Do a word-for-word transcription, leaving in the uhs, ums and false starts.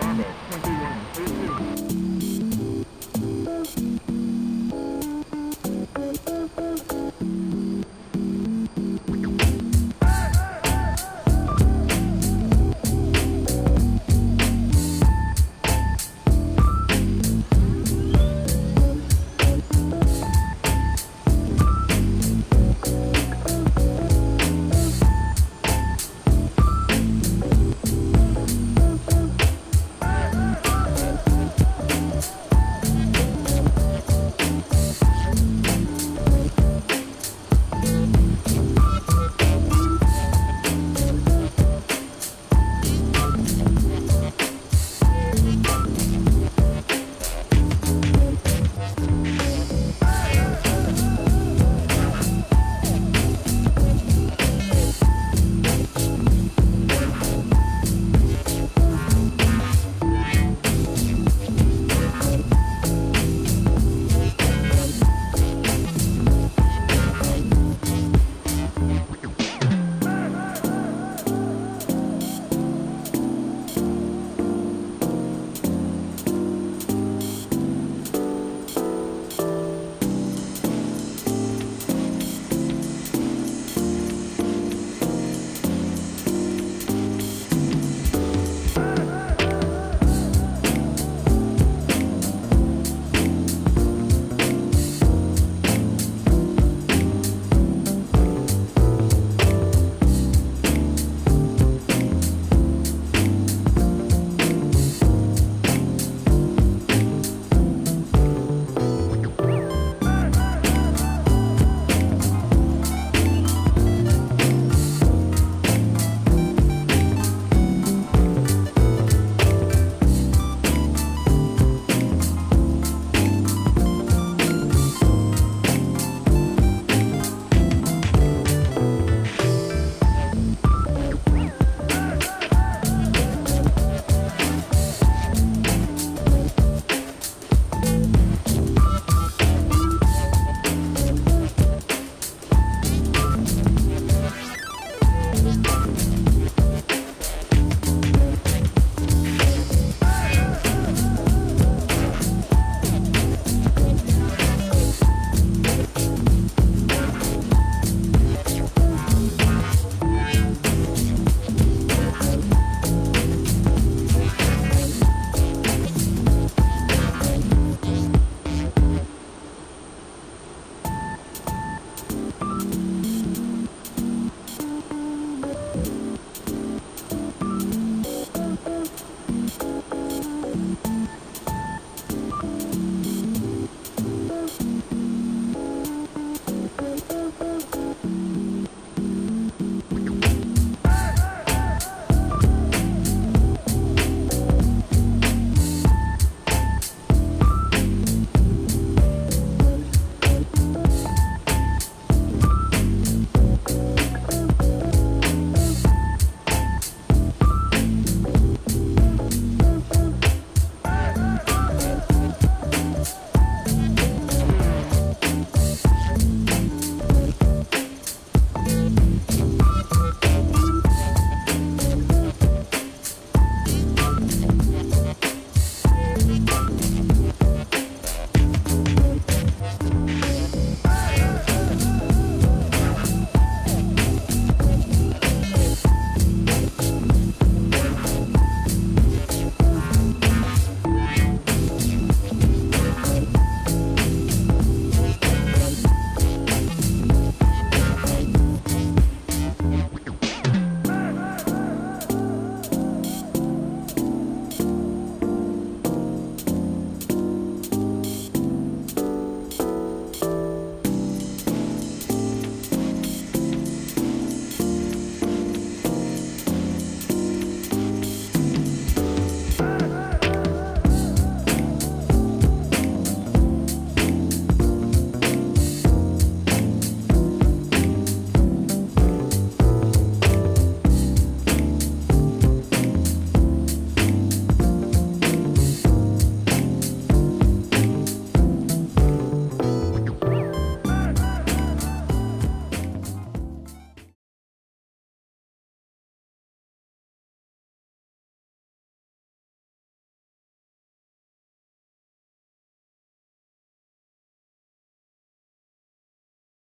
Bravo twenty-one.